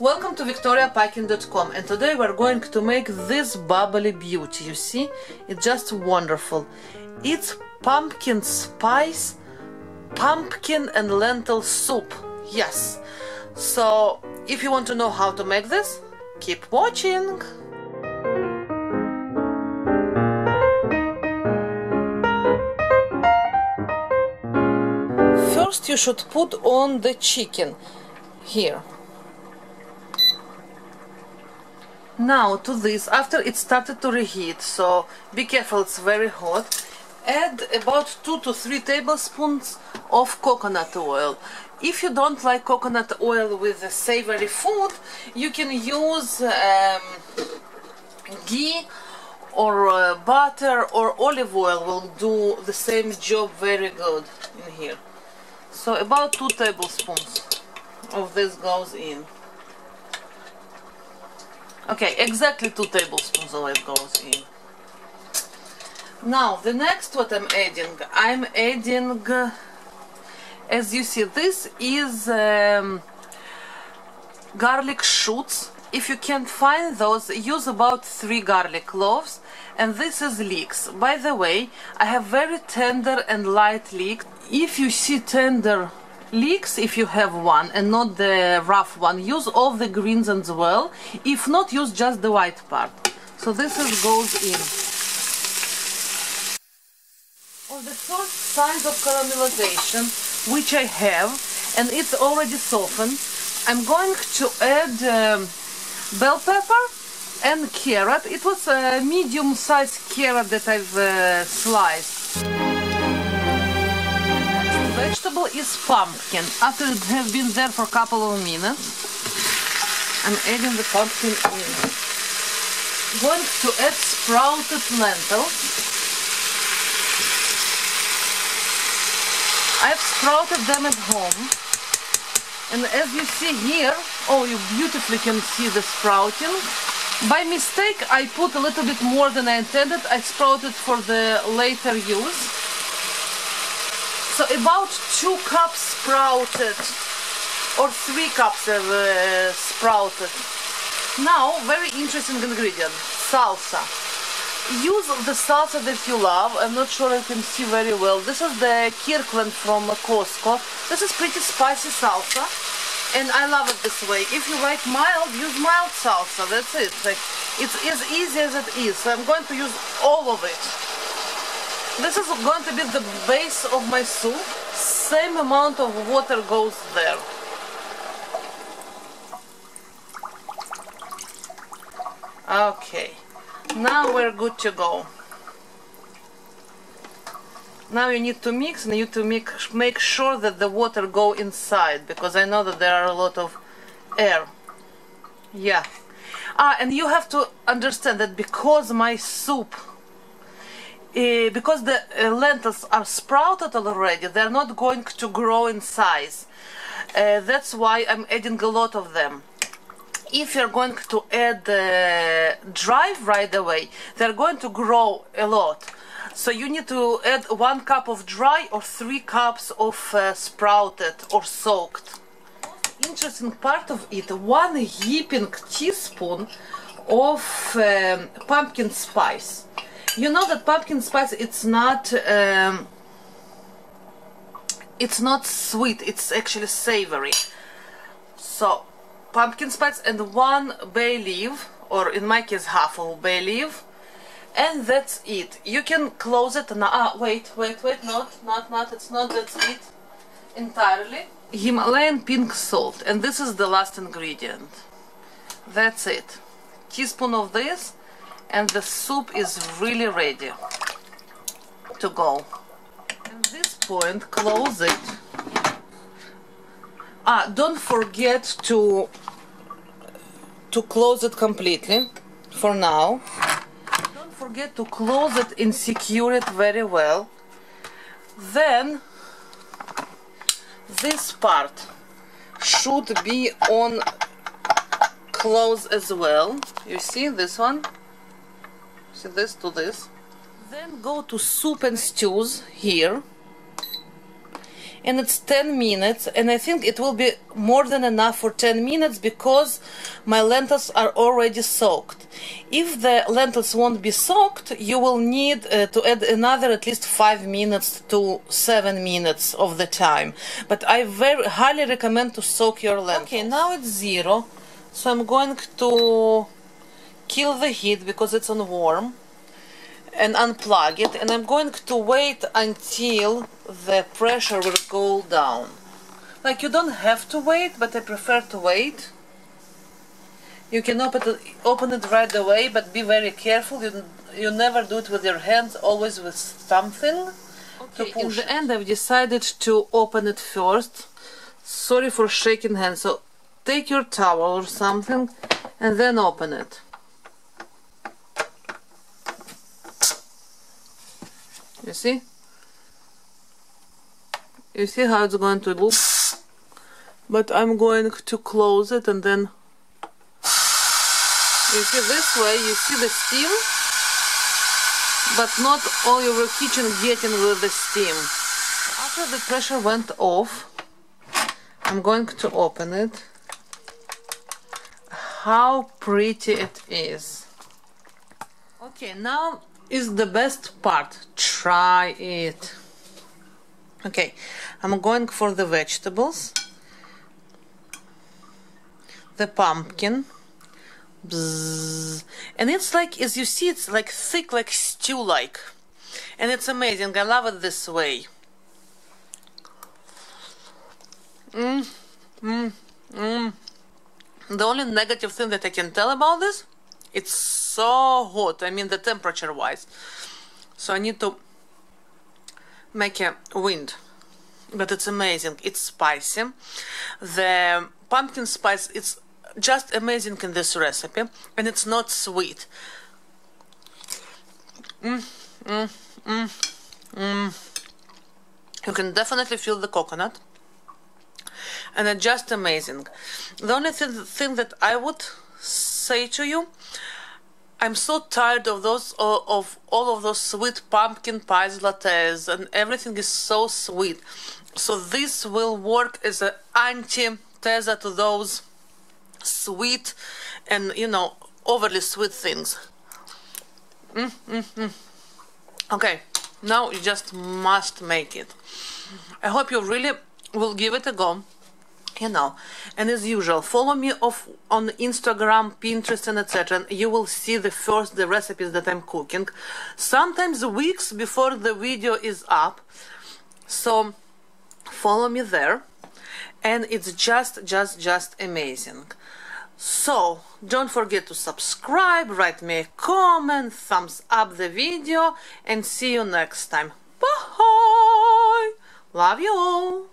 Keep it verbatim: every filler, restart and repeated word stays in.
Welcome to Victoria Paikin dot com, and today we're going to make this bubbly beauty. You see, it's just wonderful. It's pumpkin spice, pumpkin and lentil soup. Yes. So if you want to know how to make this, keep watching. First you should put on the chicken here. Now to this, after it started to reheat, so be careful, it's very hot. Add about two to three tablespoons of coconut oil. If you don't like coconut oil with savory food, you can use um, ghee or uh, butter or olive oil will do the same job very good in here. So about two tablespoons of this goes in. Okay, exactly two tablespoons of it goes in. Now, the next what I'm adding, I'm adding, uh, as you see, this is um, garlic shoots. If you can't find those, use about three garlic cloves, and this is leeks. By the way, I have very tender and light leeks. If you see tender leeks, if you have one and not the rough one, use all the greens as well. If not, use just the white part. So this is goes in. On the first signs of caramelization, which I have, and it's already softened, I'm going to add um, bell pepper and carrot. It was a medium-sized carrot that I've uh, sliced. Vegetable is pumpkin. After it has been there for a couple of minutes, I'm adding the pumpkin in. I'm going to add sprouted lentils. I've sprouted them at home, and as you see here, oh, you beautifully can see the sprouting. By mistake, I put a little bit more than I intended. I sprouted for the later use. So about two cups sprouted, or three cups of uh, sprouted. Now, very interesting ingredient, salsa. Use the salsa that you love. I'm not sure I can see very well. This is the Kirkland from Costco. This is pretty spicy salsa, and I love it this way. If you like mild, use mild salsa, that's it. Like, it's as easy as it is, so I'm going to use all of it. This is going to be the base of my soup. Same amount of water goes there. Okay, now we're good to go. Now you need to mix, and you need to make, make sure that the water go inside, because I know that there are a lot of air. Yeah. Ah, and you have to understand that because my soup Uh, because the uh, lentils are sprouted already, they're not going to grow in size. Uh, that's why I'm adding a lot of them. If you're going to add uh, dry right away, they're going to grow a lot. So you need to add one cup of dry or three cups of uh, sprouted or soaked. Interesting part of it, one heaping teaspoon of um, pumpkin spice. You know that pumpkin spice, it's not um, it's not sweet, it's actually savory. So pumpkin spice and one bay leaf, or in my case half of bay leaf, and that's it. You can close it now. Ah, wait, wait, wait, not, not, not, it's not, that's it entirely. Himalayan pink salt, and this is the last ingredient. That's it. Teaspoon of this. And the soup is really ready to go. At this point, close it. Ah, don't forget to to close it completely for now. Don't forget to close it and secure it very well. Then this part should be on close as well. You see this one? See this to this. Then go to soup and stews here. and it's ten minutes, and I think it will be more than enough for ten minutes because my lentils are already soaked. If the lentils won't be soaked, you will need uh, to add another at least five minutes to seven minutes of the time. But I very highly recommend to soak your lentils. Okay, now it's zero, so I'm going to kill the heat because it's on warm, and unplug it, and I'm going to wait until the pressure will go down. Like, you don't have to wait, but I prefer to wait. You can open it, open it right away, but be very careful. You, you never do it with your hands, always with something. Okay, to push. In the end, I've decided to open it first. Sorry for shaking hands. So take your towel or something and then open it. You see? You see how it's going to look? But I'm going to close it and then... You see, this way, you see the steam, but not all your kitchen getting with the steam. After the pressure went off, I'm going to open it. How pretty it is. Okay, now is the best part. Try it. Okay, I'm going for the vegetables. The pumpkin. Bzzz. And it's like, as you see, it's like thick, like stew-like. And it's amazing. I love it this way. Mm, mm, mm. The only negative thing that I can tell about this, it's so hot. I mean, the temperature-wise. So I need to make a wind. But it's amazing. It's spicy. The pumpkin spice, it's just amazing in this recipe, and it's not sweet. Mm, mm, mm, mm. You can definitely feel the coconut, and it's just amazing. The only th thing that I would say to you, I'm so tired of those of all of those sweet pumpkin pies, lattes, and everything is so sweet. So this will work as an anti-tesa to those sweet and, you know, overly sweet things. Mm, mm, mm. Okay, now you just must make it. I hope you really will give it a go. You know, and as usual, follow me off on Instagram, Pinterest, and et cetera. You will see the first the recipes that I'm cooking, sometimes weeks before the video is up. So follow me there, and it's just, just, just amazing. So don't forget to subscribe, write me a comment, thumbs up the video, and see you next time. Bye! Love you all.